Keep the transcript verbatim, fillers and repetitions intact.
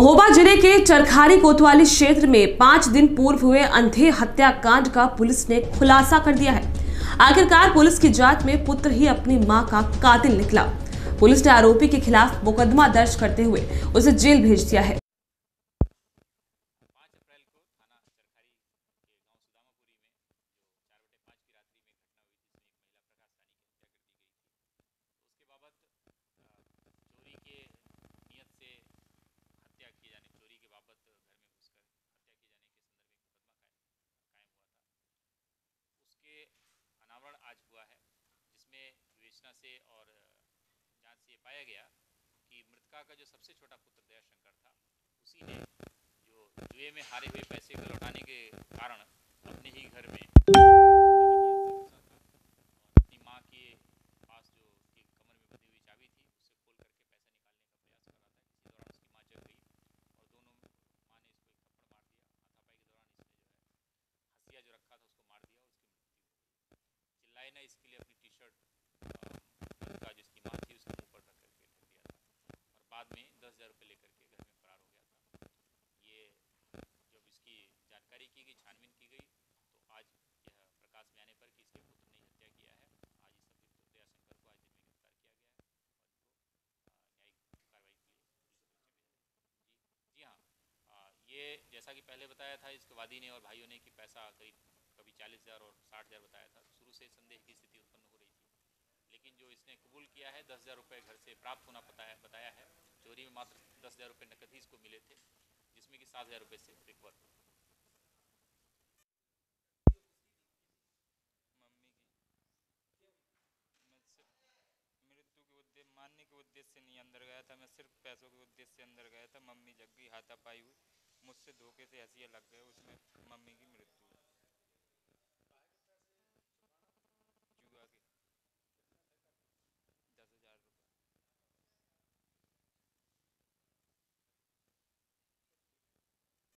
महोबा जिले के चरखारी कोतवाली क्षेत्र में पांच दिन पूर्व हुए अंधे हत्याकांड का पुलिस ने खुलासा कर दिया है। आखिरकार पुलिस की जांच में पुत्र ही अपनी मां का कातिल निकला। पुलिस ने आरोपी के खिलाफ मुकदमा दर्ज करते हुए उसे जेल भेज दिया है। अनावरण आज हुआ है, जिसमें विवेचना से और जांच से पाया गया कि मृतका का जो सबसे छोटा पुत्र दयाशंकर था, उसी ने जो जुए में हारे हुए पैसे को लौटाने के कारण अपने ही घर में अपनी मां के पास जो एक कमर में बंधी हुई चाबी थी, उसे खोल करके पैसा निकालने का प्रयास कर रहा था। इसी दौरान उसकी माँ जग गई और दोनों माँ ने इसको एक थप्पड़ मार दिया। हाथापाई के दौरान इसने जो है हंसिया जो रखा था उसको मार दिया। इसके लिए अपनी टी शर्ट का जिसकी मां थी उसके ऊपर रख करके फेंक दिया था और बाद में दस हज़ार रुपये लेकर के घर में फरार हो गया था। ये जब इसकी जानकारी की गई, छानबीन की गई, तो आज यह प्रकाश में आने पर कि इसके पुत्र ने हत्या किया है। आज इस अभियुक्त दयाशंकर को आज दिन में गिरफ्तार किया गया है और न्यायिक कार्रवाई के लिए जी जी हाँ, ये जैसा कि पहले बताया था इसके वादी ने और भाइयों ने कि पैसा करीब कभी चालीस हज़ार और साठ हज़ार बताया था। शुरू से संदेह की स्थिति उत्पन्न हो रही थी, लेकिन जो इसने कबूल किया है दस हज़ार रुपये घर से प्राप्त होना बताया बताया है। चोरी में मात्र दस हज़ार रुपये नकद ही इसको मिले थे, जिसमें कि सात हज़ार रुपये से रिकवर मम्मी की मृत्यु के उद्देश्य मानने के उद्देश्य से नहीं अंदर गया था। मैं सिर्फ पैसों के उद्देश्य से अंदर गया था। मम्मी जग गई, हाथापाई हुई, मुझसे धोखे से हंसिया लग गए, उसमें